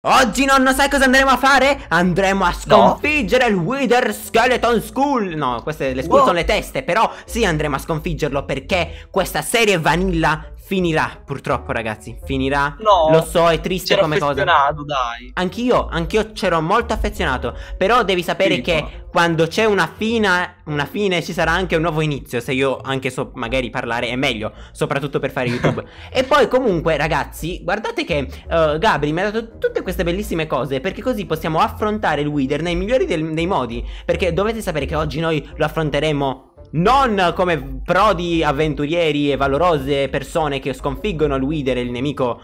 Oggi, nonno, sai cosa andremo a fare? Andremo a sconfiggere il Wither Skeleton School. No, queste le School sono le teste, però sì, andremo a sconfiggerlo perché questa serie vanilla finirà, purtroppo, ragazzi. Finirà. No, lo so, è triste come cosa. Dai. Anch'io c'ero molto affezionato. Però devi sapere che quando c'è una fine ci sarà anche un nuovo inizio. Se io anche so magari parlare è meglio, soprattutto per fare YouTube. E poi comunque, ragazzi, guardate che Gabri mi ha dato tutte queste bellissime cose, perché così possiamo affrontare il Wither nei migliori dei modi. Perché dovete sapere che oggi noi lo affronteremo non come prodi avventurieri e valorose persone che sconfiggono il Wither, il nemico,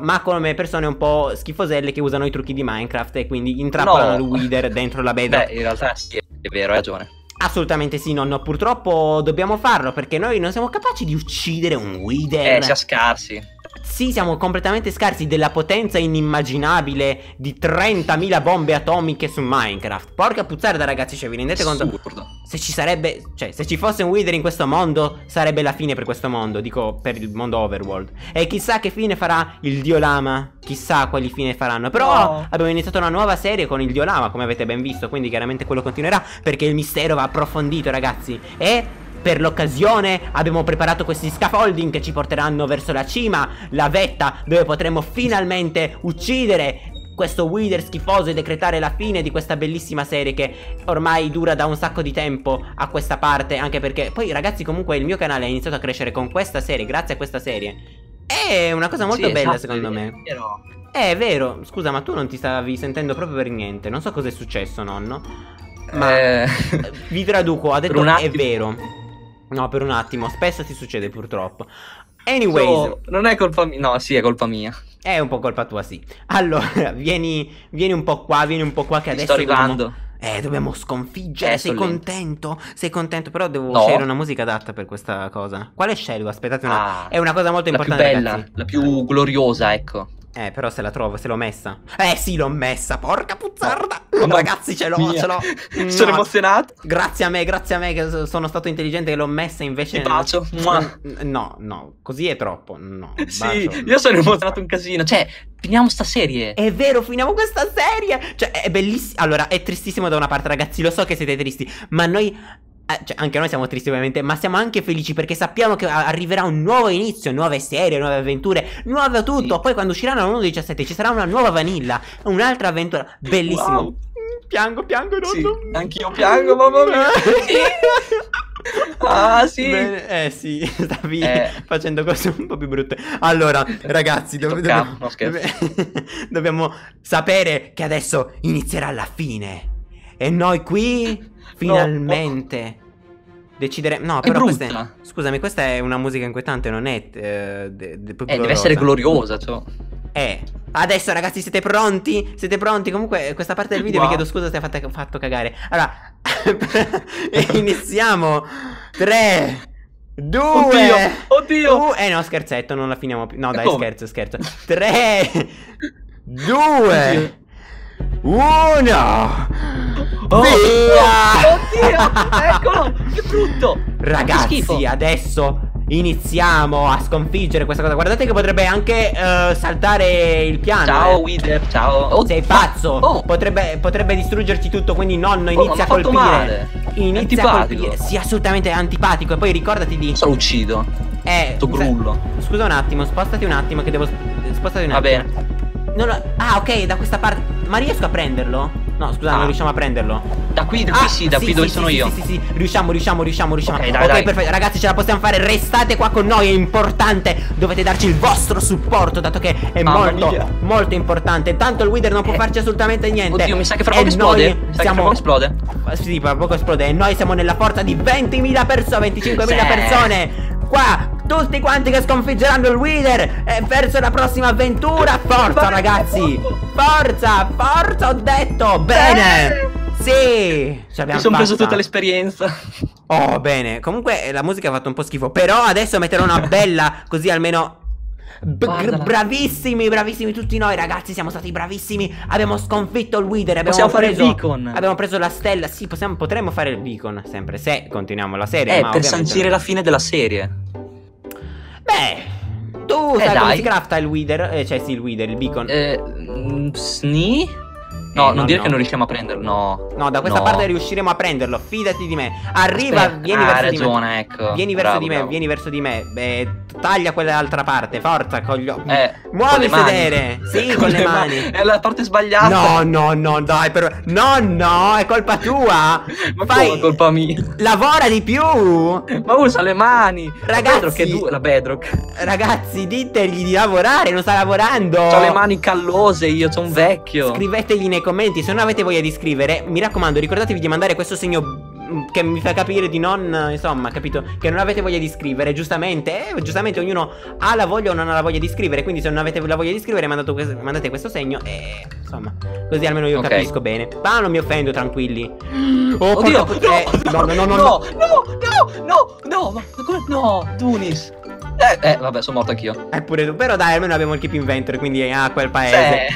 ma come persone un po' schifoselle che usano i trucchi di Minecraft e quindi intrappolano il Wither dentro la beta. Beh, in realtà sì, è vero, hai ragione. Assolutamente sì, nonno, purtroppo dobbiamo farlo perché noi non siamo capaci di uccidere un Wither. Siamo scarsi. Sì, siamo completamente scarsi della potenza inimmaginabile di 30.000 bombe atomiche su Minecraft. Porca puzzarda, ragazzi, cioè vi rendete conto? Se ci sarebbe, cioè se ci fosse un Wither in questo mondo sarebbe la fine per questo mondo, dico per il mondo Overworld. E chissà che fine farà il Dio Lama, chissà quali fine faranno. Però abbiamo iniziato una nuova serie con il Dio Lama, come avete ben visto, quindi chiaramente quello continuerà perché il mistero va approfondito, ragazzi. E per l'occasione abbiamo preparato questi scaffolding che ci porteranno verso la cima, la vetta dove potremo finalmente uccidere questo Wither schifoso e decretare la fine di questa bellissima serie che ormai dura da un sacco di tempo a questa parte. Anche perché poi, ragazzi, comunque il mio canale ha iniziato a crescere con questa serie, grazie a questa serie. È una cosa molto bella, secondo me. È vero, scusa, ma tu non ti stavi sentendo proprio per niente. Non so cosa è successo, nonno, ma vi traduco, ha detto è vero. No, per un attimo, spesso ti succede purtroppo. Anyways, non è colpa mia. No, sì, è colpa mia. È un po' colpa tua, sì. Allora, vieni un po' qua, che adesso sto arrivando. Dobbiamo sconfiggere. Sei contento? Sei contento? Però devo scegliere una musica adatta per questa cosa. Quale scelgo? Aspettate una... è una cosa molto importante, più bella, ragazzi. La più gloriosa, ecco. Però se la trovo, se l'ho messa. Sì, l'ho messa, porca puzzarda. Ragazzi, ce l'ho. Sono emozionato. Grazie a me che sono stato intelligente e l'ho messa invece. Ti bacio. No, così è troppo. No. Sì, bacio. Io sono emozionato un casino. Cioè, finiamo sta serie. È vero, finiamo questa serie. Cioè, è bellissimo. Allora, è tristissimo da una parte, ragazzi. Lo so che siete tristi, ma noi... cioè, anche noi siamo tristi ovviamente, ma siamo anche felici perché sappiamo che arriverà un nuovo inizio, nuove serie, nuove avventure, nuovo tutto. Poi quando usciranno all'1.17 ci sarà una nuova vanilla, un'altra avventura. Bellissimo. Wow. Piango, nonno. Sì, anch'io piango, mamma mia. Ah sì. Bene, sì, stavi facendo cose un po' più brutte. Allora ragazzi, dobbiamo sapere che adesso inizierà la fine. E noi qui finalmente decideremo. No, però questa è... scusami, questa è una musica inquietante, non è deve essere gloriosa, cioè. Adesso ragazzi, siete pronti? Siete pronti? Comunque questa parte del video vi chiedo scusa se avete fatto cagare. Allora iniziamo. 3 2 Oddio. No, scherzetto, non la finiamo più. No, dai, scherzo. 3 2 1 Via! Oddio! Eccolo! Che brutto! Ragazzi, che adesso iniziamo a sconfiggere questa cosa. Guardate che potrebbe anche saltare il piano. Ciao Wither, ciao. Sei pazzo. Potrebbe distruggerci tutto, quindi nonno inizia a colpire. Inizia a colpire. Sì, assolutamente antipatico. E poi ricordati di... lo uccido. Grullo. Scusa un attimo, spostati un attimo che devo... spostati un attimo. Va bene. Ok, da questa parte. Ma riesco a prenderlo? No, scusa, non riusciamo a prenderlo. Da qui sì, da qui dove sono io. Sì, riusciamo. Ok, perfetto. Ragazzi, ce la possiamo fare. Restate qua con noi, è importante. Dovete darci il vostro supporto, dato che è molto importante. Tanto il Wither non può farci assolutamente niente. Oddio, mi sa che fra poco esplode. Sì, fra poco esplode. E noi siamo nella forza di 20.000 persone, 25.000 persone. Qua tutti quanti che sconfiggeranno il Wither e verso la prossima avventura. Forza ragazzi, forza, ho detto. Bene. Sì, mi sono preso tutta l'esperienza. Bene. Comunque la musica ha fatto un po' schifo, però adesso metterò una bella, così almeno... Bravissimi tutti noi, ragazzi. Siamo stati bravissimi. Abbiamo sconfitto il Wither. Abbiamo preso la stella. Sì, potremmo fare il beacon sempre, se continuiamo la serie. Per sancire la fine della serie. Beh, tu sai come si crafta il wither? Cioè sì, il wither, il beacon. Sni? No, non dire che non riusciamo a prenderlo. No. No, da questa parte riusciremo a prenderlo. Fidati di me. Arriva, vieni verso di me. Ecco. Vieni verso vieni verso di me. Beh, taglia quell'altra parte. Forza, coglio. Muovi il sedere. Sì, con le mani. È la parte sbagliata. No, no, no, dai, però. No, no, è colpa tua. Ma è colpa mia. Lavora di più. Ma usa le mani. Ragazzi, la bedrock. Ragazzi, ditegli di lavorare. Non sta lavorando. Ho le mani callose. Io sono un vecchio. Scrivetegli nei commenti, se non avete voglia di scrivere, mi raccomando, ricordatevi di mandare questo segno che mi fa capire di non, insomma, capito, che non avete voglia di scrivere, giustamente, giustamente ognuno ha la voglia o non ha la voglia di scrivere, quindi se non avete la voglia di scrivere mandate questo segno e, insomma, così almeno io capisco bene. Ma non mi offendo, tranquilli. Oh, oddio, no, no, no, no, no, no, no, no, no, no, Dunis. Vabbè, sono morto anch'io. Eppure tu, però dai, almeno abbiamo il keep inventory, quindi quel paese.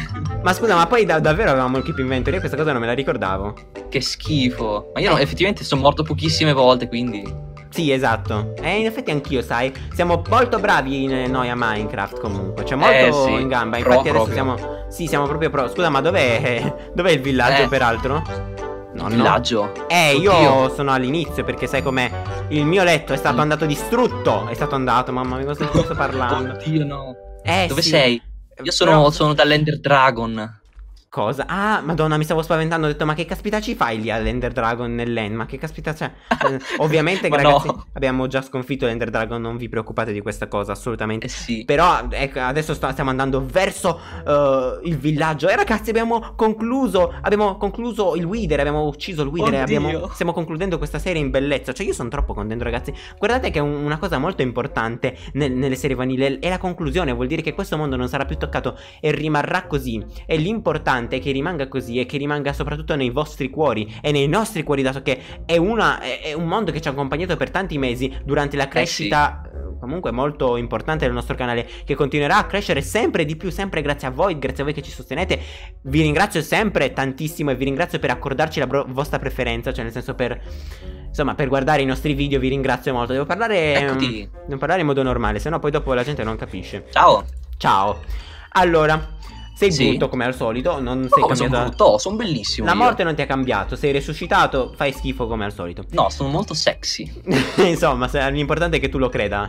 Ma scusa, ma poi davvero avevamo il keep inventory? Io questa cosa non me la ricordavo. Che schifo. Ma io no, effettivamente sono morto pochissime volte, quindi. Sì, esatto. In effetti anch'io, sai. Siamo molto bravi noi a Minecraft comunque. Cioè molto in gamba. Infatti adesso siamo. Sì, siamo proprio pro. Scusa, ma dov'è il villaggio peraltro? No, villaggio. Io sono all'inizio, perché sai com'è? Il mio letto è stato andato distrutto. È stato andato, mamma mia, cosa sto parlando? Oddio, no. Dove sei? Io sono, sono dall'Ender Dragon. Cosa? Ah, madonna, mi stavo spaventando. Ho detto, ma che caspita ci fai lì all'Ender Dragon nell'End? Ma che caspita c'è? Ovviamente, ragazzi, abbiamo già sconfitto l'Ender Dragon. Non vi preoccupate di questa cosa, assolutamente. Però, ecco, adesso stiamo andando verso il villaggio. E ragazzi, abbiamo concluso il wither. Abbiamo ucciso il wither. Stiamo concludendo questa serie in bellezza. Cioè, io sono troppo contento, ragazzi. Guardate che una cosa molto importante nelle serie vanille è la conclusione. Vuol dire che questo mondo non sarà più toccato e rimarrà così. E l'importante è che rimanga così e che rimanga soprattutto nei vostri cuori e nei nostri cuori, dato che è un mondo che ci ha accompagnato per tanti mesi durante la crescita comunque molto importante del nostro canale, che continuerà a crescere sempre di più, sempre grazie a voi che ci sostenete. Vi ringrazio sempre tantissimo e vi ringrazio per accordarci la vostra preferenza, cioè nel senso per, insomma, per guardare i nostri video. Vi ringrazio molto. Devo parlare, non parlare in modo normale, sennò poi dopo la gente non capisce. Ciao. Ciao. Allora, sei brutto come al solito, non sei cambiato. Sono brutto, sono bellissimo. La morte non ti ha cambiato, sei resuscitato, fai schifo come al solito. No, sono molto sexy. Insomma, l'importante è che tu lo creda.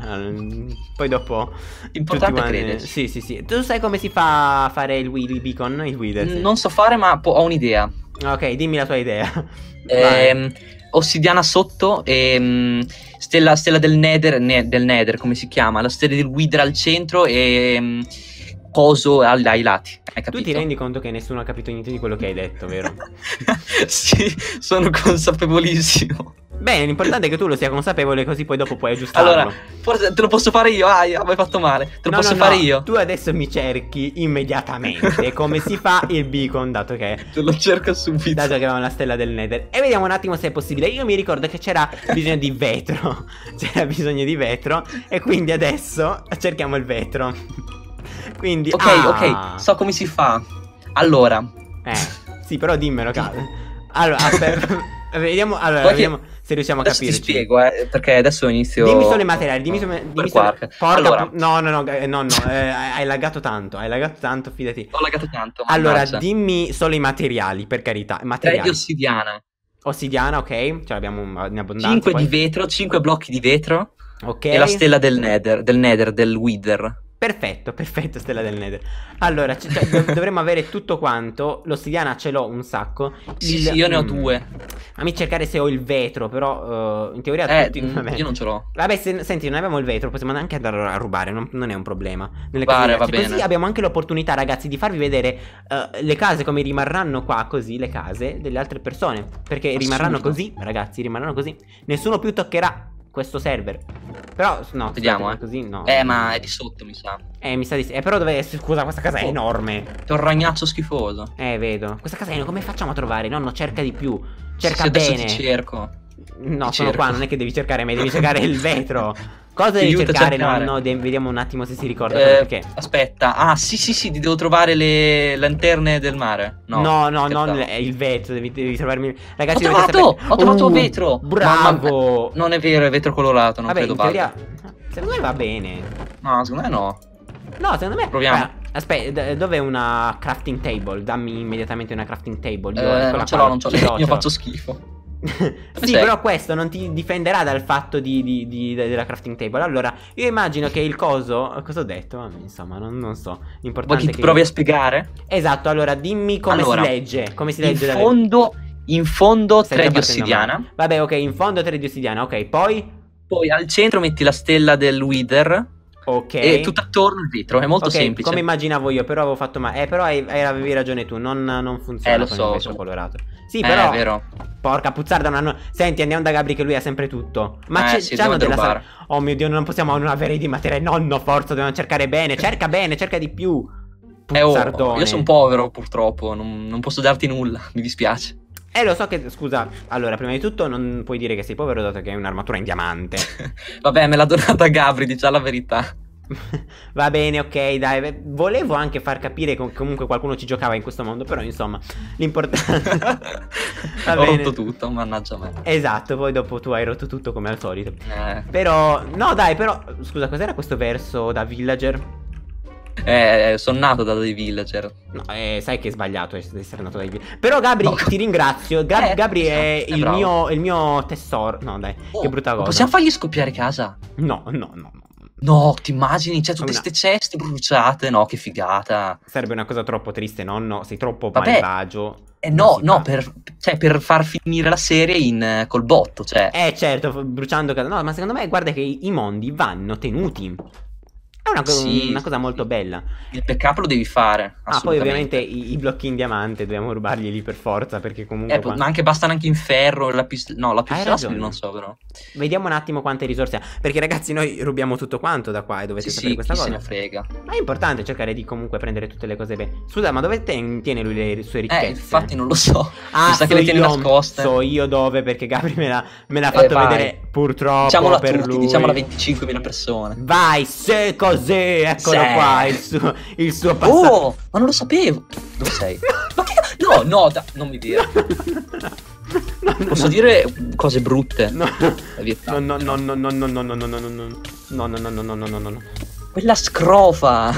Poi dopo. L'importante è crederci. Sì, sì, sì. Tu sai come si fa a fare il beacon? Il wither? Non so fare, ma ho un'idea. Ok, dimmi la tua idea. Ossidiana sotto e stella del nether, come si chiama? La stella del wither al centro e coso ai lati. Tu ti rendi conto che nessuno ha capito niente di quello che hai detto, vero? Sì, sono consapevolissimo. Bene, l'importante è che tu lo sia consapevole, così poi dopo puoi aggiustarlo. Allora, forse te lo posso fare io. Ah, avevo fatto male. Te lo posso fare io. Tu adesso mi cerchi immediatamente come si fa il beacon, dato che te lo cerco subito, dato che avevamo la stella del nether. E vediamo un attimo se è possibile. Io mi ricordo che c'era bisogno di vetro. C'era bisogno di vetro. E quindi adesso cerchiamo il vetro. Quindi ok, so come si fa. Allora sì, però dimmelo, caro. Allora, vediamo, vediamo se riusciamo a capire. Ti spiego, perché adesso inizio. Dimmi solo i materiali, dimmi solo. Allora. No, hai laggato tanto, fidati. Ho laggato tanto. Allora, dimmi solo i materiali, per carità, materiali. 3 di ossidiana. Ossidiana, ok, ce l'abbiamo in abbondanza. 5 di vetro, 5 blocchi di vetro. Ok. E la stella del nether, del wither. Perfetto, perfetto, stella del nether. Allora, dovremmo avere tutto quanto. L'ossidiana ce l'ho un sacco. Sì, io ne ho 2. Fammi cercare se ho il vetro, però in teoria tutti, io non ce l'ho. Vabbè, senti, non abbiamo il vetro, possiamo anche andare a rubare, non è un problema. Nelle case, così abbiamo anche l'opportunità, ragazzi, di farvi vedere le case come rimarranno qua, così, le case delle altre persone. Perché rimarranno così, ragazzi, rimarranno così. Nessuno più toccherà questo server. Però no, vediamo così no. Ma è di sotto, mi sa. Mi sa di sì. Però dove, scusa, questa casa è enorme. È un ragnaccio schifoso. Vedo. Questa casa è enorme. Come facciamo a trovare? Nonno, cerca di più. Cerca bene. Ti cerco. No, sono qua, non è che devi cercare me, devi cercare il vetro. Cosa devi cercare? No, vediamo un attimo se si ricorda perché. Aspetta. Ah, sì, devo trovare le lanterne del mare. No, non il vetro, devi trovarmi. Ragazzi, ho trovato vetro. Bravo. Non è vero, è vetro colorato, non credo. Vabbè, in teoria secondo me va bene. No, secondo me no. No, secondo me proviamo. Aspetta, dov'è una crafting table? Dammi immediatamente una crafting table. Io non ce l'ho, io faccio schifo. Sì, però questo non ti difenderà dal fatto della crafting table. Allora, io immagino che il coso... Cosa ho detto? Vabbè, insomma, non so. L'importante è che... provi a spiegare? Esatto, allora dimmi come si legge. Come si legge in fondo, in fondo 3 di ossidiana. Vabbè, ok, in fondo 3 di ossidiana, ok, poi? Poi al centro metti la stella del Wither. Ok. E tutto attorno il vetro, è molto semplice. Come immaginavo io, però avevo fatto male. Però avevi ragione tu, non funziona con il vetro colorato. Sì, però... è vero. Porca puzzarda, senti, andiamo da Gabri che lui ha sempre tutto. Ma c'è della... Oh mio Dio, non possiamo non avere di materia. Nonno, forza, dobbiamo cercare bene. Cerca bene, cerca di più. Puzzardone. Io sono povero, purtroppo, non posso darti nulla, mi dispiace. Lo so che, scusa, allora, prima di tutto non puoi dire che sei povero dato che hai un'armatura in diamante. Vabbè, me l'ha donata Gabri, diciamo la verità. Va bene, ok, dai. Volevo anche far capire che comunque qualcuno ci giocava in questo mondo, però insomma, l'importante... Ho rotto tutto, mannaggia me. Esatto, poi dopo tu hai rotto tutto come al solito. Però, no dai, però, scusa, cos'era questo verso da villager? Sono nato da dei villager. No, sai che è sbagliato essere nato dai villager. Però Gabri, ti ringrazio. Gabri è il mio tesoro. No dai, che brutta cosa. Possiamo fargli scoppiare casa? No. No, ti immagini? Cioè tutte queste ceste bruciate. No, che figata. Sarebbe una cosa troppo triste, nonno. Sei troppo malvagio. No, per far finire la serie col botto, cioè. Certo, bruciando casa. No, ma secondo me guarda che i mondi vanno tenuti. È una cosa molto bella. Il backup lo devi fare. Poi ovviamente i blocchi in diamante dobbiamo rubargli lì per forza, perché comunque ma anche bastano anche in ferro. La pistola non so, però vediamo un attimo quante risorse ha, perché ragazzi noi rubiamo tutto quanto da qua e dovete sapere questa cosa. Se ne frega. Ma è importante cercare di comunque prendere tutte le cose bene. Scusa, ma dove tiene lui le sue ricchezze? Infatti non lo so. Mi sa che le tiene nascoste. So io dove, perché Gabri me l'ha fatto vedere purtroppo. Diciamola per tutti, diciamola a 25.000 persone. Vai, se cosa. Eccolo qua il suo passato. Oh, ma non lo sapevo. Dove sei? Ma che... No, non mi dire. Posso dire cose brutte? No. Quella scrofa.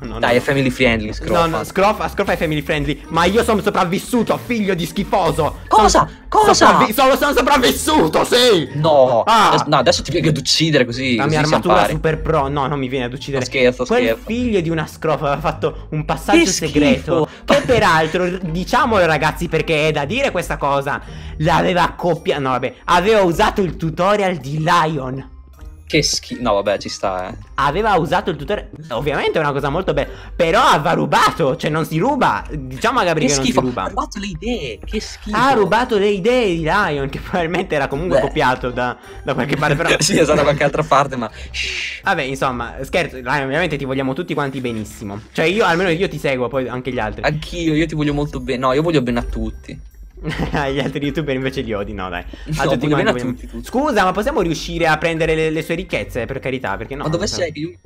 No. Dai, è family friendly, scrofa. No, scrofa è family friendly. Ma io sono sopravvissuto, figlio di schifoso. Cosa? Sono sopravvissuto, sì. No, adesso ti viene ad uccidere così. La mia armatura super pro. No, non mi viene ad uccidere. Scherzo. Figlio di una scrofa aveva fatto un passaggio segreto. Che peraltro, diciamolo ragazzi, perché è da dire questa cosa, l'aveva copiato. No, vabbè, aveva usato il tutorial di Lion. Che schifo. No, vabbè, ci sta, Aveva usato il tutorial. Ovviamente è una cosa molto bella. Però aveva rubato. Cioè, non si ruba. Diciamo a Gabri che non si ruba. Ha rubato le idee. Che schifo. Ha rubato le idee di Lion. Che probabilmente era comunque copiato da qualche parte. Però... sì, esatto, da qualche altra parte. Ma. Vabbè, insomma, scherzo. Lion, ovviamente ti vogliamo tutti quanti benissimo. Cioè, io almeno io ti seguo, poi anche gli altri. Anch'io, io ti voglio molto bene. No, io voglio bene a tutti. Gli altri youtuber invece li odi. No dai, a tutti. Scusa, ma possiamo riuscire a prendere le sue ricchezze, per carità? Perché no? Ma dove sei? Io mi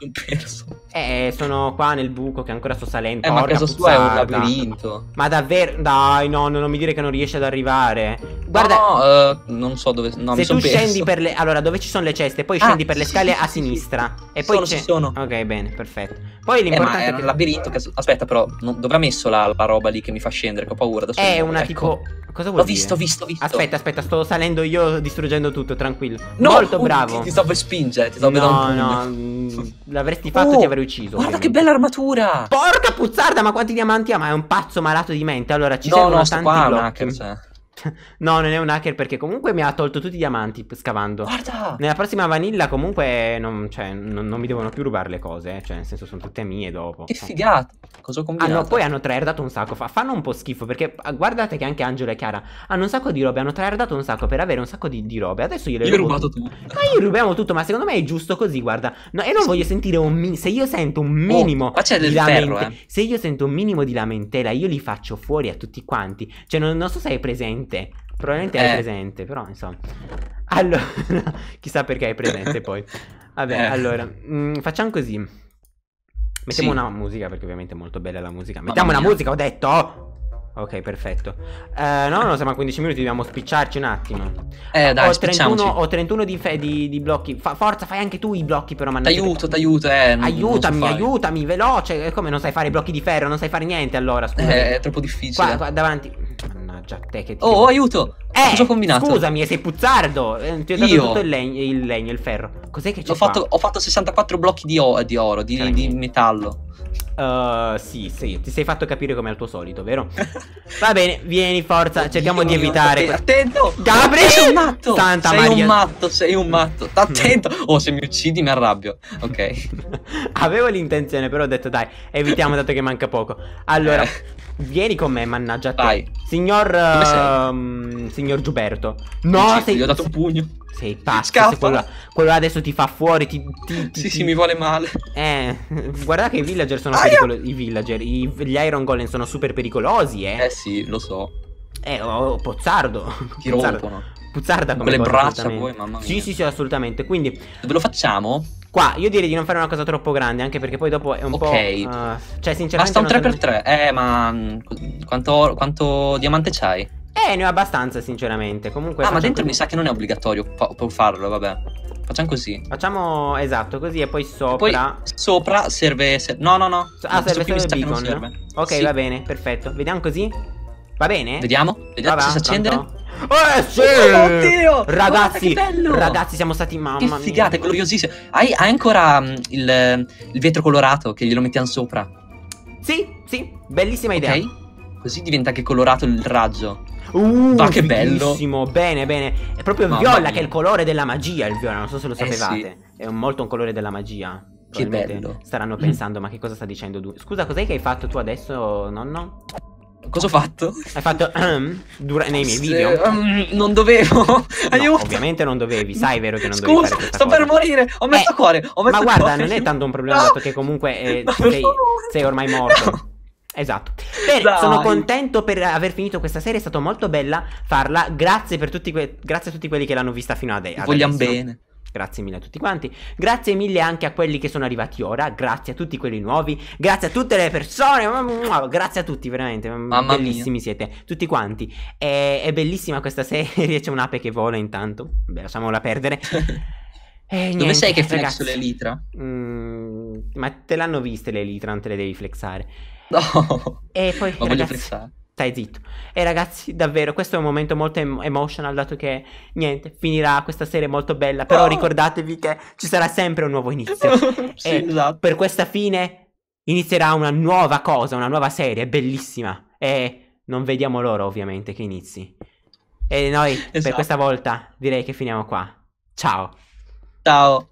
sono perso. Sono qua nel buco che ancora sto salendo. Ma casa sua è un labirinto. Ma davvero? Dai, no, non mi dire che non riesci ad arrivare. Guarda, non so dove. No, se tu scendi per le... Allora, dove ci sono le ceste? Poi scendi per le scale a sinistra. E poi ci sono. Ok, bene, perfetto. Poi l'importante è che... il labirinto che... Aspetta però, dove ha messo la roba lì che mi fa scendere? Che ho paura. È una tipo... Cosa vuol dire? Ho visto. Aspetta, sto salendo io distruggendo tutto, tranquillo. Molto bravo. Ti sto per spingere, ti sto per dare un pugno. L'avresti fatto, ti avrei ucciso. Guarda che bella armatura. Porca puzzarda, ma quanti diamanti ha? Ma è un pazzo malato di mente. Allora ci servono tanti blocchi. No, non è un hacker, perché comunque mi ha tolto tutti i diamanti scavando. Guarda! Nella prossima vanilla comunque non mi devono più rubare le cose, cioè nel senso sono tutte mie dopo. Che figata! Cosa ho combinato? Poi hanno tryhardato un sacco, fanno un po' schifo, perché guardate che anche Angelo e Chiara hanno un sacco di robe, hanno tryhardato un sacco per avere un sacco di robe. Adesso io ho rubato tutto. Ma io rubiamo tutto, ma secondo me è giusto così, guarda. No, e non voglio sentire se io sento un minimo qua c'è del ferro, se io sento un minimo di lamentela, io li faccio fuori a tutti quanti. Cioè non so se hai presente. Probabilmente hai presente, però insomma. Allora, chissà perché hai presente poi. Vabbè, allora, facciamo così. Mettiamo una musica, perché ovviamente è molto bella la musica. Mettiamo una musica, ho detto! Ok, perfetto. No, siamo a 15 minuti, dobbiamo spicciarci un attimo. Dai, ho 31 di blocchi. Forza, fai anche tu i blocchi, però, mannaggia. T'aiuto, aiutami, veloce. Come non sai fare i blocchi di ferro? Non sai fare niente, allora, scusa. È troppo difficile. Qua davanti. Mannaggia, te che ti... Oh, aiuto! Cosa ho combinato? Scusami, sei puzzardo. Ti ho dato tutto il ferro. Cos'è che c'è? Ho fatto 64 blocchi di oro, di metallo. Sì, ti sei fatto capire come al tuo solito, vero? Va bene, vieni, forza, cerchiamo di evitare. Attento! Gabriel! Sei un matto! Sei un matto! Attento! Oh, se mi uccidi mi arrabbio. Ok. Avevo l'intenzione, però ho detto dai, evitiamo dato che manca poco. Allora, vieni con me, mannaggia te. Vai. Signor Giuberto. No, gli ho dato un pugno. Sei pazzo, quello adesso ti fa fuori, Sì, mi vuole male. Guarda che i villager sono pericolosi. Gli Iron Golem sono super pericolosi, eh. Eh sì, lo so. Pozzardo. Ti rompono. Puzzarda come le braccia poi, mamma mia. Sì, assolutamente. Quindi dove lo facciamo? Qua, io direi di non fare una cosa troppo grande, anche perché poi dopo è un po'... cioè, sinceramente... Basta un 3x3. Ma quanto diamante c'hai? Ne ho abbastanza, sinceramente. Comunque... ma dentro mi sa che non è obbligatorio farlo, vabbè. Facciamo così. Facciamo, esatto, così e poi sopra... E poi sopra serve... No. Serve il beacon. Serve. Ok, sì. Va bene, perfetto. Vediamo così? Va bene? Vediamo se si accende. Sì! Oddio! Ragazzi, siamo stati mamma mia. Che figata, è gloriosissimo. Hai ancora il vetro colorato che glielo mettiamo sopra? Sì, bellissima idea. Ok. Così diventa anche colorato il raggio. Ma che bellissimo. Bello. Bene. È proprio il viola che è il colore della magia, il viola, non so se lo sapevate. Sì. È molto un colore della magia. Che bello. Staranno pensando, ma che cosa sta dicendo tu? Scusa, cos'è che hai fatto tu adesso, nonno? Cosa ho fatto? Hai fatto nei miei video? Non dovevo. No, ovviamente non dovevi, sai, vero che non dovevi. Scusa, sto per morire. Ho messo a cuore. Ma guarda, non è tanto un problema, dato che comunque sei ormai morto. No. Esatto. Bene, sono contento per aver finito questa serie, è stato molto bella farla. Grazie per tutti grazie a tutti quelli che l'hanno vista fino adesso. Vogliamo bene. Grazie mille a tutti quanti, grazie mille anche a quelli che sono arrivati ora, grazie a tutti quelli nuovi, grazie a tutte le persone, grazie a tutti veramente, bellissimi siete tutti quanti, è bellissima questa serie, c'è un'ape che vola intanto, beh lasciamola perdere. Dove sei che flexo le litra? Ma te l'hanno viste le litra, non te le devi flexare. No, e poi voglio flexare. Stai zitto. E ragazzi, davvero, questo è un momento molto emotional, dato che, niente, finirà questa serie molto bella. Però ricordatevi che ci sarà sempre un nuovo inizio. Sì, esatto. Per questa fine inizierà una nuova cosa, una nuova serie, bellissima. E non vediamo l'ora, ovviamente, che inizi. E noi, per questa volta, direi che finiamo qua. Ciao. Ciao.